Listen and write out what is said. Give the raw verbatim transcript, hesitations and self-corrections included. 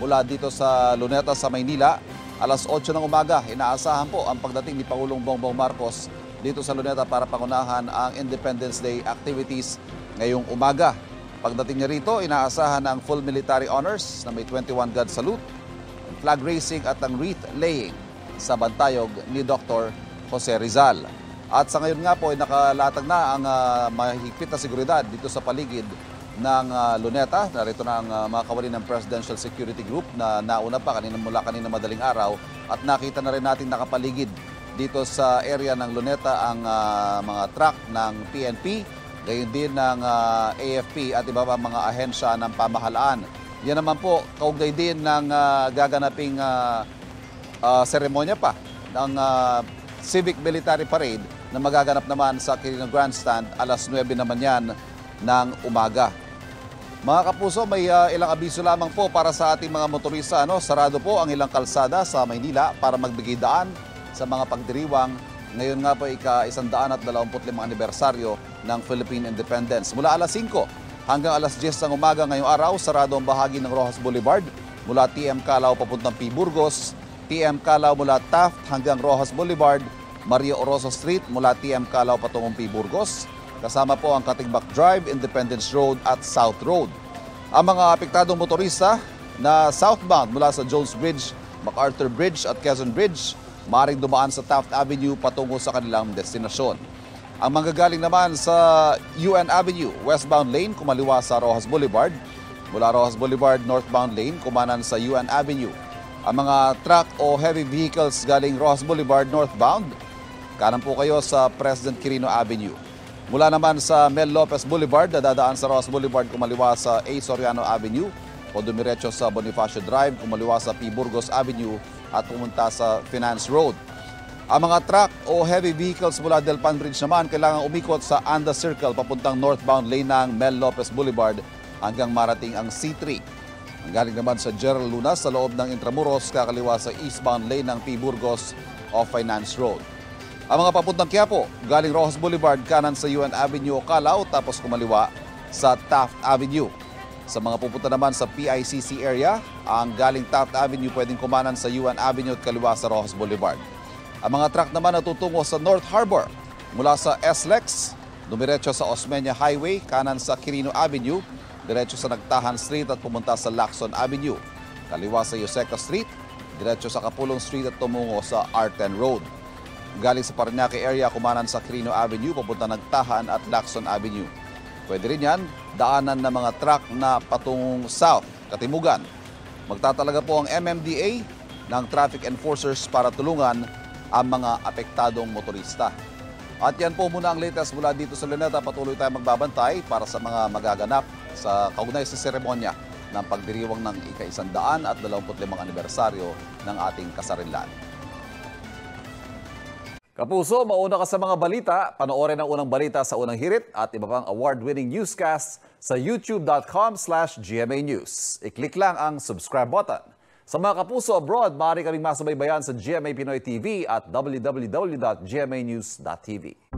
mula dito sa Luneta sa Maynila. alas otso ng umaga, inaasahan po ang pagdating ni Pangulong Bongbong Marcos dito sa Luneta para pangunahan ang Independence Day activities ngayong umaga. Pagdating niya rito, inaasahan ang full military honors na may twenty-one gun salute, flag raising at ang wreath laying sa bantayog ni Doctor Jose Rizal. At sa ngayon nga po ay nakalatag na ang uh, mahigpit na seguridad dito sa paligid ng uh, Luneta. Narito na ang uh, mga kawani ng Presidential Security Group na nauna pa kanina, mula kanina madaling araw, at nakita na rin natin nakapaligid dito sa area ng Luneta ang uh, mga truck ng P N P, gayon din ng uh, A F P at iba pa mga ahensya ng pamahalaan. Yan naman po, kaugnay din ng uh, gaganaping uh, uh, seremonya pa ng uh, Civic Military Parade na magaganap naman sa Quirino Grandstand. alas nuwebe naman yan ng umaga. Mga kapuso, may uh, ilang abiso lamang po para sa ating mga motorista. Ano? Sarado po ang ilang kalsada sa Maynila para magbigay daan sa mga pagdiriwang. Ngayon nga po ika-isandaan at dalawampu't limang anibersaryo ng Philippine Independence. Mula alas singko hanggang alas diyes ng umaga ngayong araw, sarado ang bahagi ng Roxas Boulevard mula T M Kalaw papuntang P Burgos, T M Kalaw mula Taft hanggang Roxas Boulevard, Mario Oroso Street mula T M Kalaw patungong P Burgos, kasama po ang Katigbak Drive, Independence Road at South Road. Ang mga apektadong motorista na southbound mula sa Jones Bridge, MacArthur Bridge at Quezon Bridge, maaaring dumaan sa Taft Avenue patungo sa kanilang destinasyon. Ang manggagaling naman sa U N Avenue, westbound lane, kumaliwa sa Roxas Boulevard. Mula Roxas Boulevard, northbound lane, kumanan sa U N Avenue. Ang mga truck o heavy vehicles galing Roxas Boulevard, northbound, kanan po kayo sa President Quirino Avenue. Mula naman sa Mel Lopez Boulevard, dadadaan sa Roxas Boulevard, kumaliwa sa A. Soriano Avenue, o dumiretso sa Bonifacio Drive, kumaliwa sa P. Burgos Avenue, at pumunta sa Finance Road. Ang mga truck o heavy vehicles mula Delpan Bridge naman kailangan umikot sa Anda Circle papuntang northbound lane ng Mel Lopez Boulevard hanggang marating ang C three. Ang galing naman sa General Luna sa loob ng Intramuros, kakaliwa sa eastbound lane ng P. Burgos o Finance Road. Ang mga papuntang Kiyapo, galing Roxas Boulevard kanan sa U N Avenue o Kalaw tapos kumaliwa sa Taft Avenue. Sa mga pupunta naman sa P I C C area, ang galing Taft Avenue pwedeng kumanan sa U N Avenue at kaliwa sa Roxas Boulevard. Ang mga truck naman na tutungo sa North Harbor mula sa S L E X, dumiretso sa Osmeña Highway, kanan sa Quirino Avenue, diretso sa Nagtahan Street at pumunta sa Lacson Avenue, kaliwa sa Yuseca Street, diretso sa Kapulong Street at tumungo sa R ten Road. Galing sa Paranaque area, kumanan sa Quirino Avenue, papunta Nagtahan at Lacson Avenue. Pwede rin yan, daanan ng mga truck na patungong south, Katimugan. Magtatalaga po ang M M D A ng traffic enforcers para tulungan ang mga apektadong motorista. At yan po muna ang latest mula dito sa Luneta. Patuloy tayong magbabantay para sa mga magaganap sa kaugnay sa seremonya ng pagdiriwang ng ika-isandaan at dalawampu't limang anibersaryo ng ating kasarinlan. Kapuso, mauna ka sa mga balita. Panoorin ang unang balita sa unang hirit at iba pang award-winning newscasts sa youtube dot com slash G M A News. I-click lang ang subscribe button. Sa mga kapuso abroad, maaari kaming masubaybayan sa G M A Pinoy T V at w w w dot G M A news dot t v.